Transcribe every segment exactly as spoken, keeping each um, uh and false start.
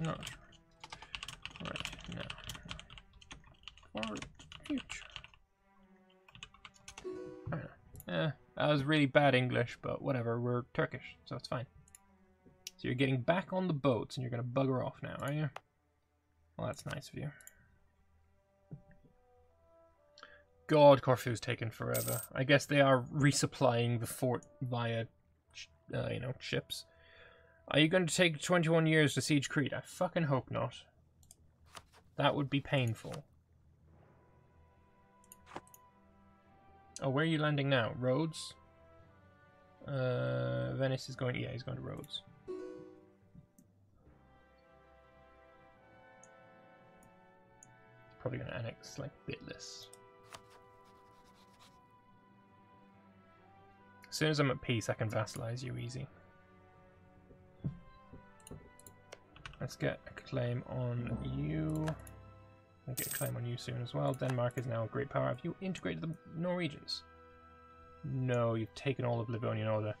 No. Right, no. For future. Eh, that was really bad English, but whatever, we're Turkish, so it's fine. So you're getting back on the boats and you're gonna bugger off now, are you? Well, that's nice of you. God, Corfu's taken forever. I guess they are resupplying the fort via, uh, you know, ships. Are you going to take twenty-one years to siege Crete? I fucking hope not. That would be painful. Oh, where are you landing now? Rhodes? Uh, Venice is going... Yeah, he's going to Rhodes. He's probably going to annex, like, Bitlis. As soon as I'm at peace, I can vassalize you easy. Let's get a claim on you. I'll get a claim on you soon as well. Denmark is now a great power. Have you integrated the Norwegians? No, you've taken all of Livonian Order.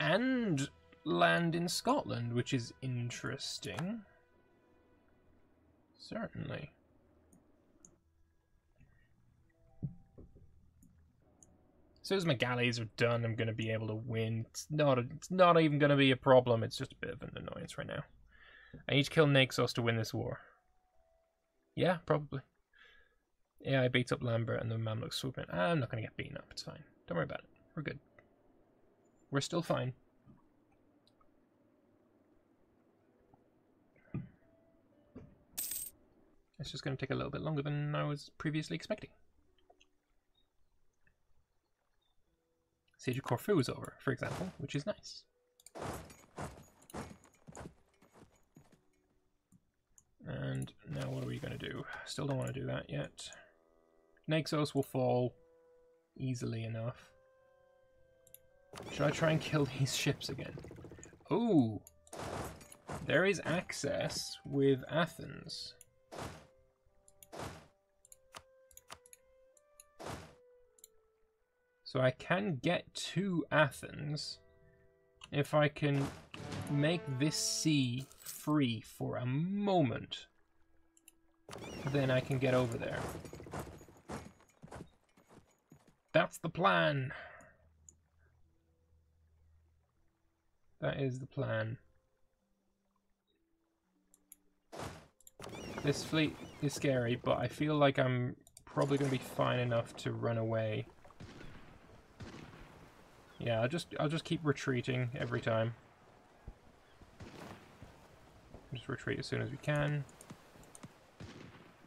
And land in Scotland, which is interesting. Certainly. As soon as my galleys are done, I'm going to be able to win. It's not, a, it's not even going to be a problem. It's just a bit of an annoyance right now. I need to kill Naxos to win this war. Yeah, probably. A I beats up Lambert and the Mamluk swoop in. I'm not going to get beaten up. It's fine. Don't worry about it. We're good. We're still fine. It's just going to take a little bit longer than I was previously expecting. Siege of Corfu is over, for example, which is nice. And now what are we going to do? Still don't want to do that yet. Naxos will fall easily enough. Should I try and kill these ships again? Oh! There is access with Athens. So I can get to Athens if I can make this sea free for a moment. Then I can get over there. That's the plan. That is the plan. This fleet is scary, but I feel like I'm probably going to be fine enough to run away. Yeah, I'll just I'll just keep retreating every time. Just retreat as soon as we can.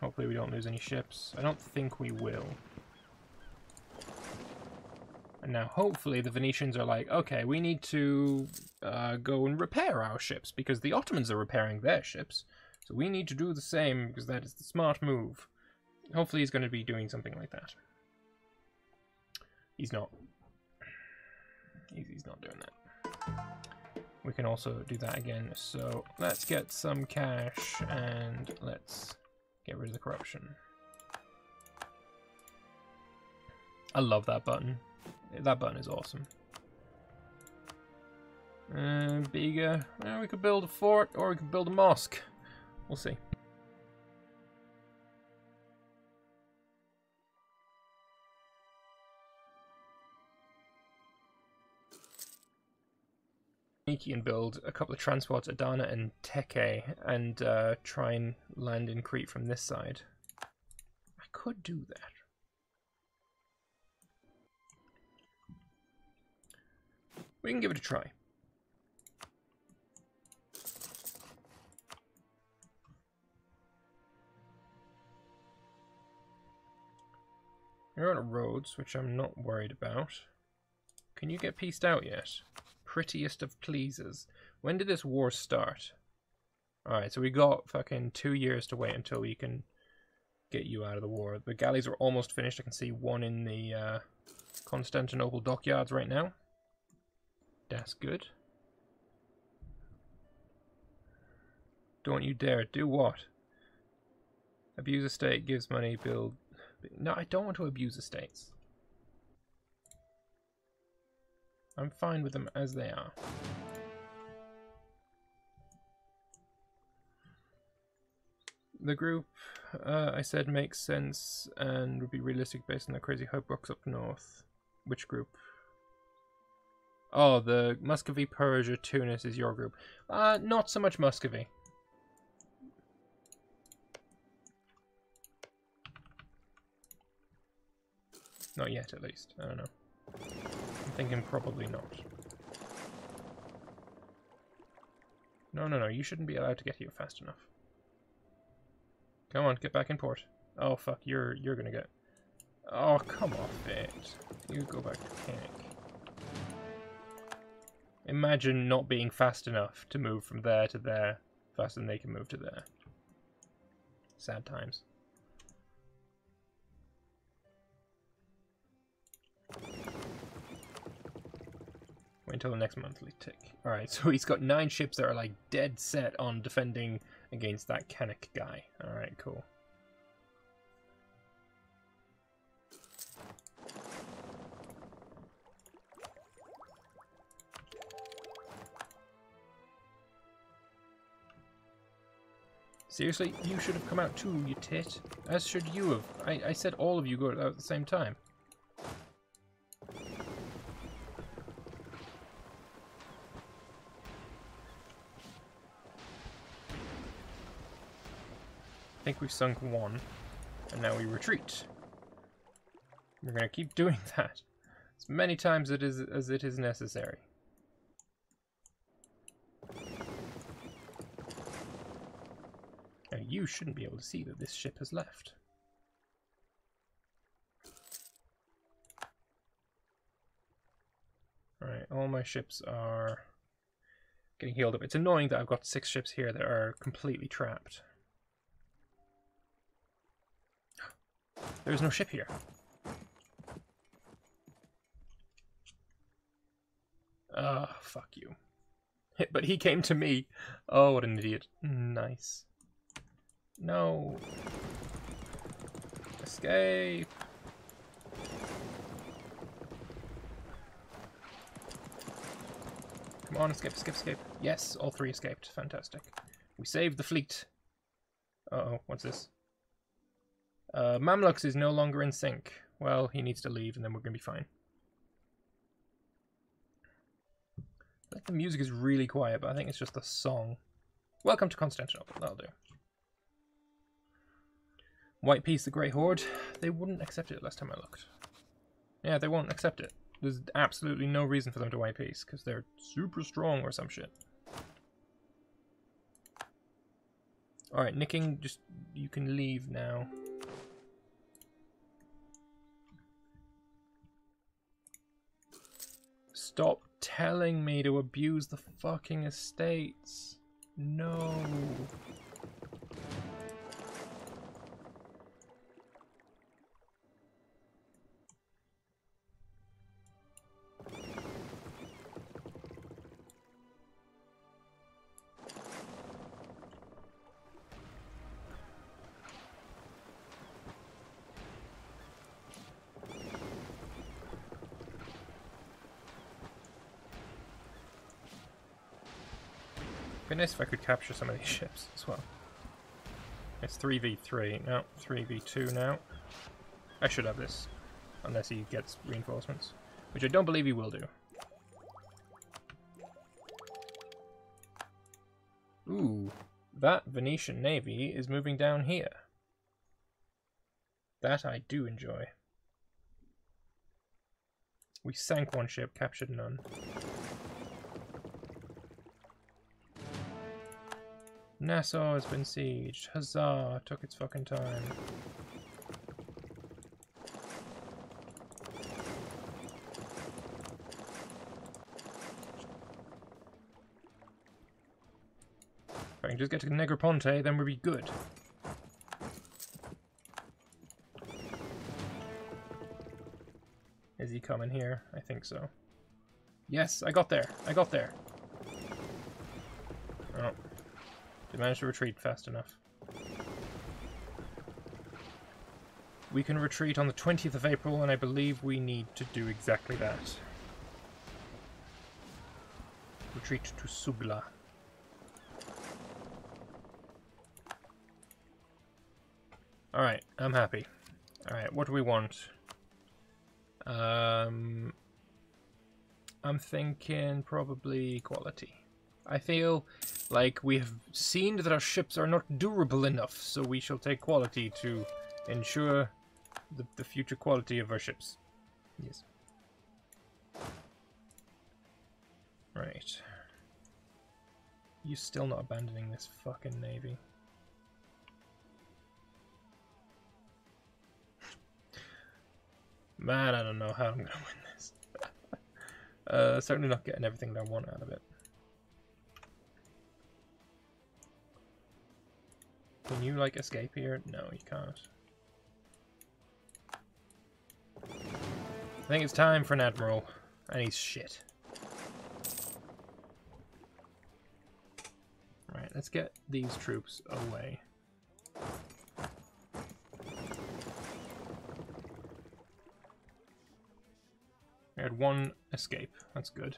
Hopefully we don't lose any ships. I don't think we will. And now hopefully the Venetians are like, okay, we need to uh, go and repair our ships because the Ottomans are repairing their ships. So we need to do the same because that is the smart move. Hopefully he's going to be doing something like that. He's not. He's not doing that. We can also do that again, so let's get some cash and let's get rid of the corruption. I love that button. That button is awesome. Uh, bigger. Well, we could build a fort or we could build a mosque. We'll see. And build a couple of transports, Adana and Teke, and uh, try and land in Crete from this side. I could do that. We can give it a try. You're on a Rhodes, which I'm not worried about. Can you get pieced out yet? Prettiest of pleases. When did this war start? Alright, so we got fucking two years to wait until we can get you out of the war. The galleys are almost finished. I can see one in the uh, Constantinople dockyards right now. That's good. Don't you dare. Do what? Abuse estate, gives money, build... No, I don't want to abuse estates. I'm fine with them as they are. the group uh, I said makes sense and would be realistic based on the crazy hope box up north. Which group? Oh, the Muscovy, Persia, Tunis is your group. Uh, not so much Muscovy. Not yet, at least. I don't know. I'm thinking probably not. No, no, no. You shouldn't be allowed to get here fast enough. Come on, get back in port. Oh, fuck. You're you're gonna get... Oh, come off it. You go back to Teke. Imagine not being fast enough to move from there to there faster than they can move to there. Sad times. Wait until the next monthly tick. Alright, so he's got nine ships that are like dead set on defending against that Kanak guy. Alright, cool. Seriously, you should have come out too, you tit. As should you have. I, I said all of you go out at the same time. I think we've sunk one, and now we retreat. We're gonna keep doing that as many times it is as it is necessary. Now you shouldn't be able to see that this ship has left. Alright, all my ships are getting healed up. It's annoying that I've got six ships here that are completely trapped. There's no ship here. Ah, oh, fuck you. But he came to me. Oh, what an idiot. Nice. No. Escape. Come on, escape, escape, escape. Yes, all three escaped. Fantastic. We saved the fleet. Uh-oh, what's this? Uh, Mamluk is no longer in sync. Well, he needs to leave and then we're going to be fine. I think the music is really quiet, but I think it's just the song. Welcome to Constantinople. That'll do. White Peace, the Great Horde. They wouldn't accept it last time I looked. Yeah, they won't accept it. There's absolutely no reason for them to White Peace, because they're super strong or some shit. Alright, Nicking, just you can leave now. Stop telling me to abuse the fucking estates. No. It'd be nice if I could capture some of these ships as well. It's three v three now, three v two now. I should have this, unless he gets reinforcements, which I don't believe he will do. Ooh, that Venetian navy is moving down here. That I do enjoy. We sank one ship, captured none. Nassau has been sieged. Huzzah! Took its fucking time. If I can just get to Negroponte, then we'll be good. Is he coming here? I think so. Yes, I got there. I got there. Oh. They managed to retreat fast enough. We can retreat on the twentieth of April, and I believe we need to do exactly that. Retreat to Subla. Alright, I'm happy. Alright, what do we want? Um, I'm thinking probably quality. I feel like we have seen that our ships are not durable enough, so we shall take quality to ensure the, the future quality of our ships. Yes. Right. You're still not abandoning this fucking navy. Man, I don't know how I'm going to win this. uh, certainly not getting everything that I want out of it. Can you, like, escape here? No, you can't. I think it's time for an admiral. And he's shit. Right, let's get these troops away. We had one escape. That's good.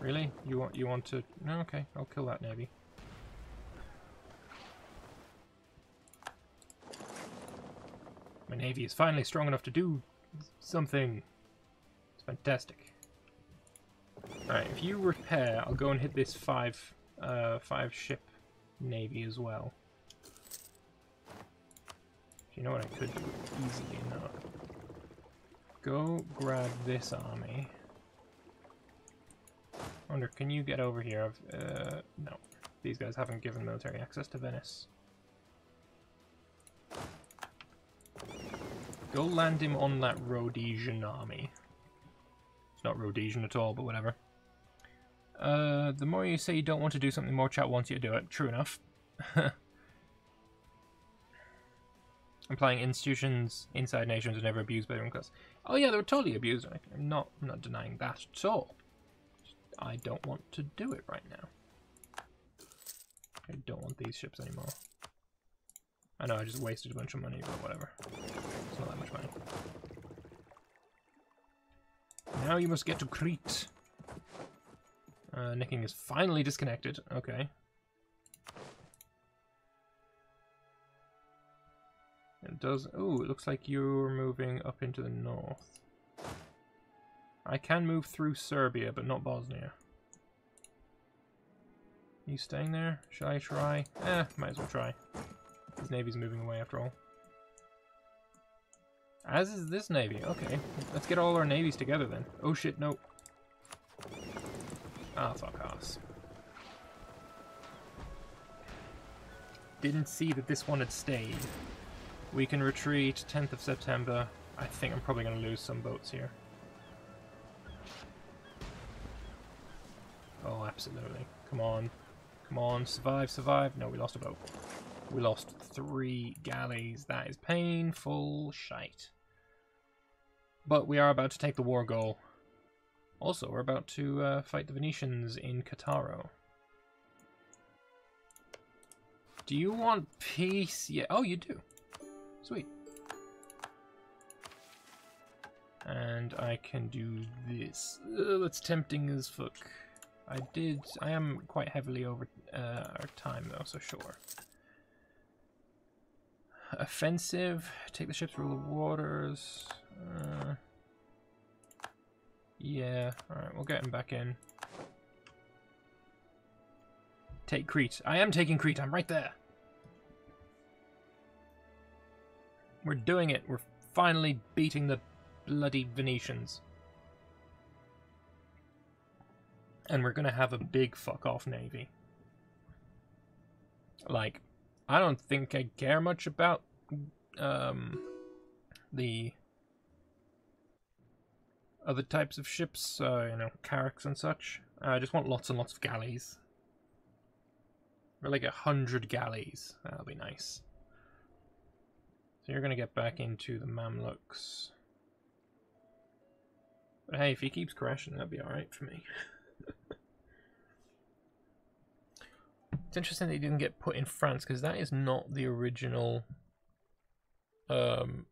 Really? You want you want to... No, okay. I'll kill that navy. My navy is finally strong enough to do something. It's fantastic. Alright, if you repair, I'll go and hit this five, uh, five ship navy as well. You know what I could do? Easily enough. Go grab this army. Wonder, can you get over here? I've, uh, no. These guys haven't given military access to Venice. Go land him on that Rhodesian army. It's not Rhodesian at all, but whatever. Uh, the more you say you don't want to do something, the more chat wants you to do it. True enough. I'm playing institutions, inside nations are never abused by their own class. Oh yeah, they were totally abused. I'm not, I'm not denying that at all. I don't want to do it right now. I don't want these ships anymore. I know I just wasted a bunch of money, but whatever. It's not that much money. Now you must get to Crete. Uh, Nicking is finally disconnected. Okay. It does. Oh, it looks like you're moving up into the north. I can move through Serbia, but not Bosnia. Are you staying there? Shall I try? Eh, might as well try. This navy's moving away after all. As is this navy. Okay, let's get all our navies together then. Oh shit, no. Ah, fuck ass. Didn't see that this one had stayed. We can retreat tenth of September. I think I'm probably going to lose some boats here. Oh, absolutely. Come on. Come on. Survive, survive. No, we lost a boat. We lost three galleys. That is painful shite. But we are about to take the war goal. Also, we're about to uh, fight the Venetians in Kataro. Do you want peace? Yeah. Oh, you do. Sweet. And I can do this. Ugh, that's tempting as fuck. I did. I am quite heavily over uh, our time though, so sure. Offensive. Take the ships, rule the waters. Uh, yeah. All right, we'll get him back in. Take Crete. I am taking Crete. I'm right there. We're doing it. We're finally beating the bloody Venetians. And we're going to have a big fuck-off navy. Like, I don't think I care much about um, the other types of ships, uh, you know, Carracks and such. I just want lots and lots of galleys. We're like a hundred galleys. That'll be nice. So you're going to get back into the Mamluks. But hey, if he keeps crashing, that'll be alright for me. It's interesting that he didn't get put in France, because that is not the original um,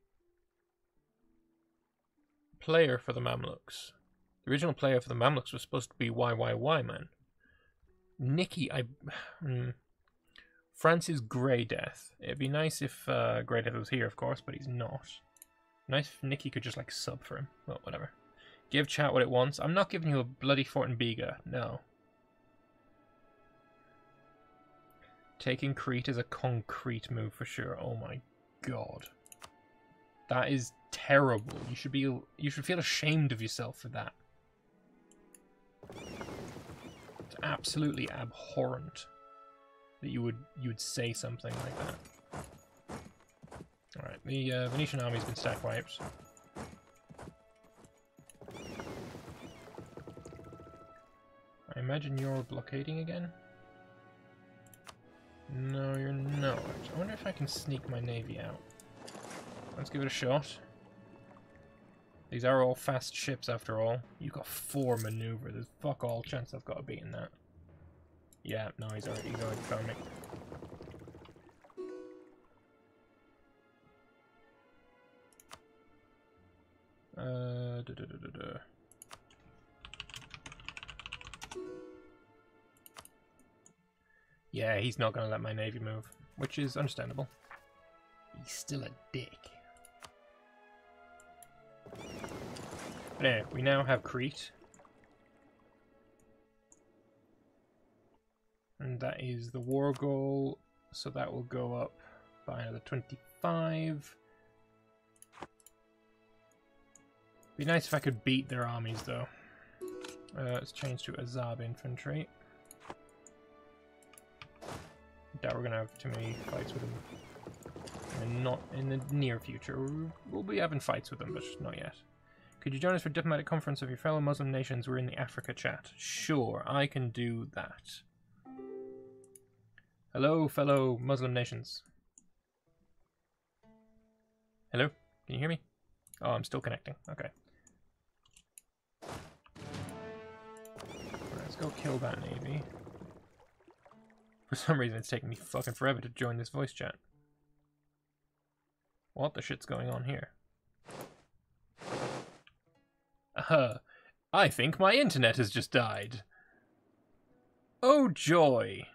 player for the Mamluks. The original player for the Mamluks was supposed to be Y Y Y, man. Nikki, I... Mm, France's Grey Death. It'd be nice if uh, Grey Death was here, of course, but he's not. Nice if Nikki could just, like, sub for him. Well, whatever. Give chat what it wants. I'm not giving you a bloody Fort and Biga, no. Taking Crete is a concrete move for sure. Oh my god. That is terrible. You should be you should feel ashamed of yourself for that. It's absolutely abhorrent that you would you would say something like that. Alright, the uh, Venetian army's been stack wiped. I imagine you're blockading again? No, you're not. I wonder if I can sneak my navy out. Let's give it a shot. These are all fast ships after all. You got four maneuver. There's fuck all chance I've got to beat in that. Yeah, no, he's already, he's already found me. Uh, da, da, da, da, da. Yeah, he's not going to let my navy move, which is understandable. He's still a dick. But anyway, we now have Crete. And that is the war goal, so that will go up by another twenty-five. Be nice if I could beat their armies, though. Uh, let's change to Azab infantry. Doubt we're going to have too many fights with them. And not in the near future. We'll be having fights with them, but not yet. Could you join us for a diplomatic conference of your fellow Muslim nations? We're in the Africa chat. Sure, I can do that. Hello, fellow Muslim nations. Hello? Can you hear me? Oh, I'm still connecting. Okay. Let's go kill that navy. For some reason, it's taking me fucking forever to join this voice chat. What the shit's going on here? Uh, I think my internet has just died. Oh joy!